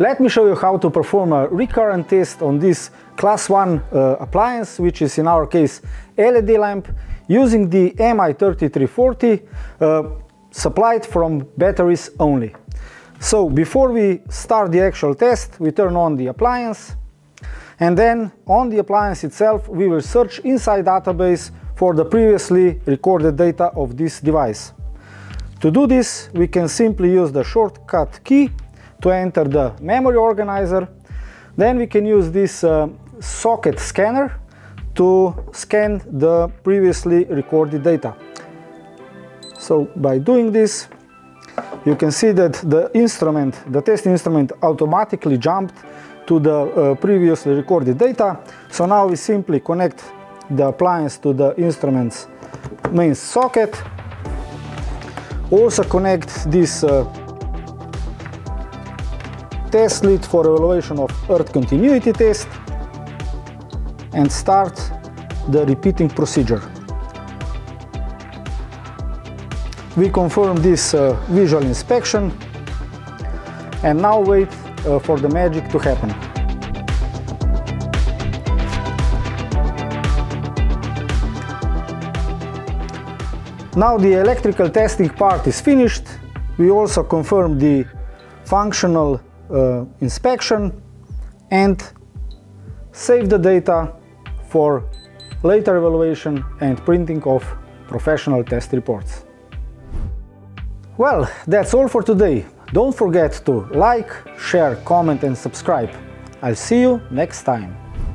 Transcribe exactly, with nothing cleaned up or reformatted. Let me show you how to perform a recurrent test on this class one uh, appliance, which is in our case L E D lamp, using the M I thirty-three forty uh, supplied from batteries only. So before we start the actual test, we turn on the appliance, and then on the appliance itself we will search inside database for the previously recorded data of this device. To do this, we can simply use the shortcut key to enter the memory organizer. Then we can use this uh, socket scanner to scan the previously recorded data. So by doing this, you can see that the instrument, the test instrument, automatically jumped to the uh, previously recorded data. So now we simply connect the appliance to the instrument's main socket. Also connect this uh, test lead for evaluation of earth continuity test and start the repeating procedure. We confirm this uh, visual inspection and now wait uh, for the magic to happen. Now the electrical testing part is finished. We also confirm the functional uh, inspection and save the data for later evaluation and printing of professional test reports. Well, that's all for today. Don't forget to like, share, comment and subscribe. I'll see you next time.